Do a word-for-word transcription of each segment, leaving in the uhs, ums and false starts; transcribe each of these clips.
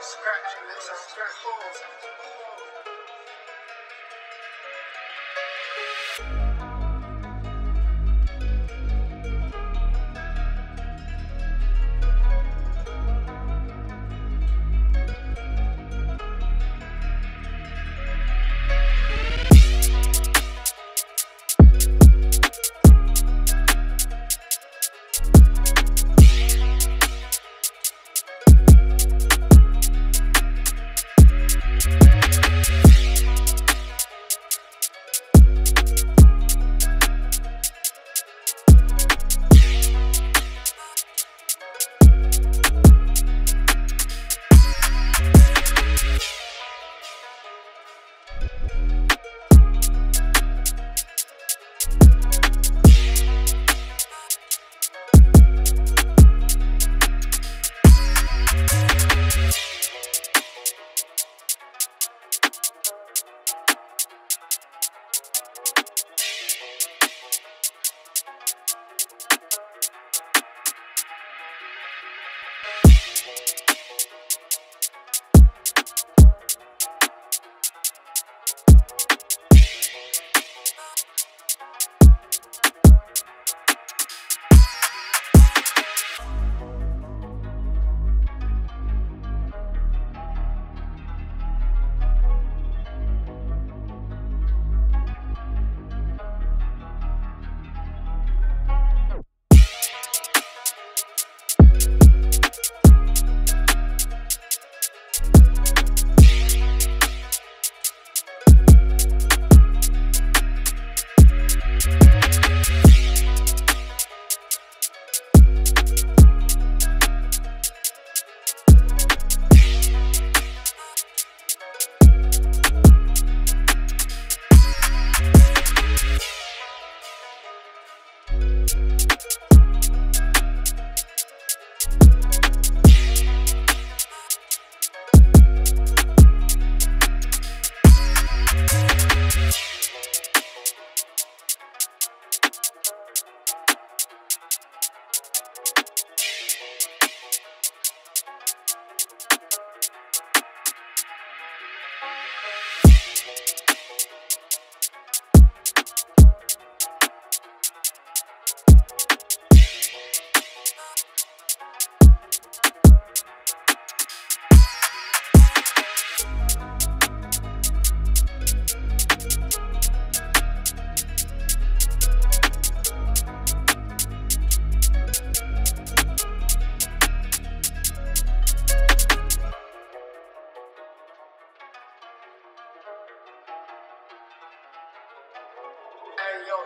scratching themselves back balls.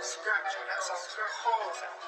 Scratching, that sounds like holes.